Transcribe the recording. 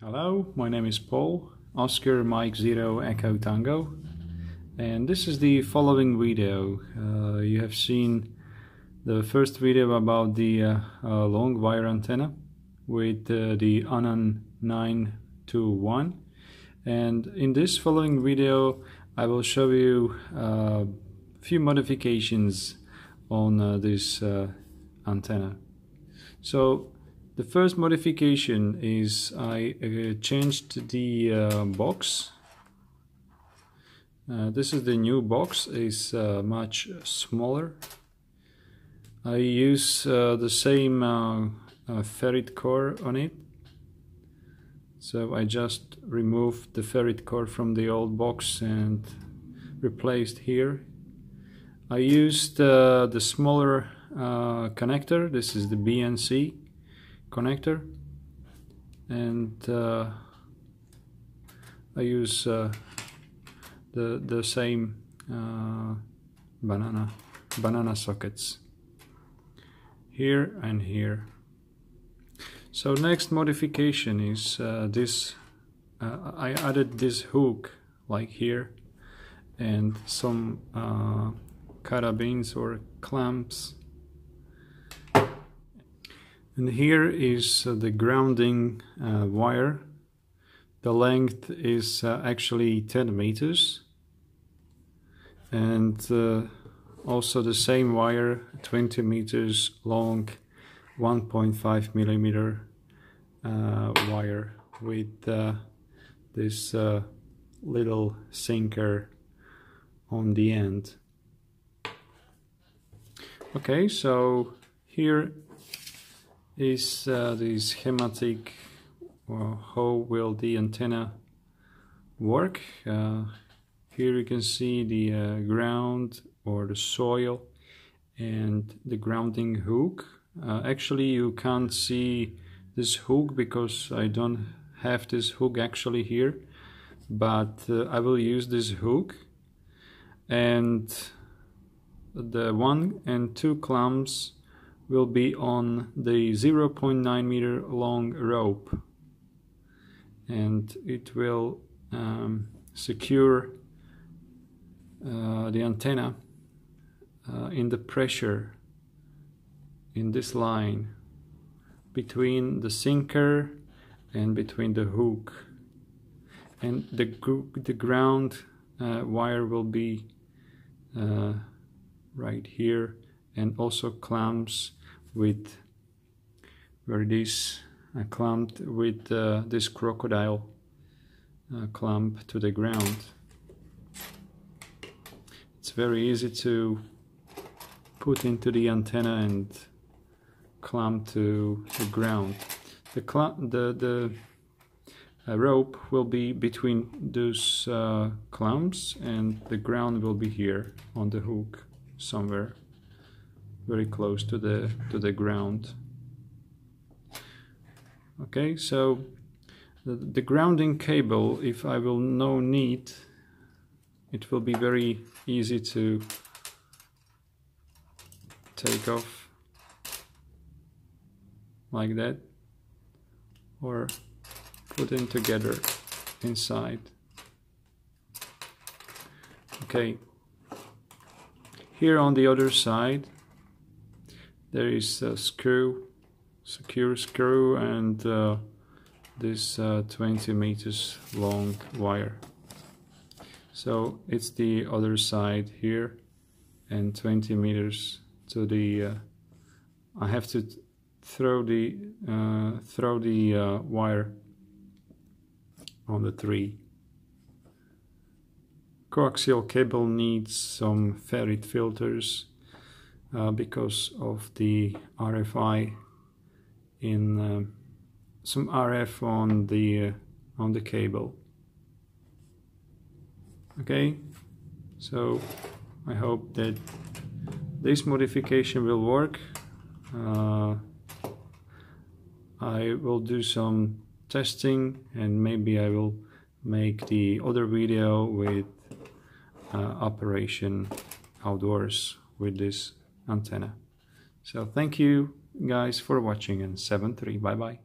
Hello, my name is Paul, Oscar Mike Zero Echo Tango, and this is the following video. You have seen the first video about the long wire antenna with the UnUn 921, and in this following video I will show you a few modifications on this antenna. So the first modification is I changed the box. This is the new box, is much smaller. I use the same ferrite core on it. So I just removed the ferrite core from the old box and replaced here. I used the smaller connector, this is the BNC connector, and I use the same banana sockets here and here. So next modification is this. I added this hook like here and some carabines or clamps. And here is the grounding wire. The length is actually 10 meters. And also the same wire, 20 meters long, 1.5 millimeter wire with this little sinker on the end. Okay, so here is the schematic or how will the antenna work. Here you can see the ground or the soil and the grounding hook. Actually you can't see this hook because I don't have this hook actually here, but I will use this hook, and the 1 and 2 clamps will be on the 0.9 meter long rope, and it will secure the antenna in the pressure in this line between the sinker and between the hook, and the ground wire will be right here, and also clamps with where it is clamped with this crocodile clamp to the ground. It's very easy to put into the antenna and clamp to the ground. The rope will be between those clamps, and the ground will be here on the hook somewhere, very close to the ground. Okay, so the grounding cable, if I will no need, it will be very easy to take off like that or put in together inside. Okay, here on the other side there is a screw, secure screw, and this 20 meters long wire. So it's the other side here, and 20 meters to the. I have to throw the wire on the tree. Coaxial cable needs some ferrite filters. Because of the RFI in some RF on the cable. Okay, so I hope that this modification will work. I will do some testing, and maybe I will make the other video with operation outdoors with this antenna. So thank you guys for watching, and 7-3, bye bye.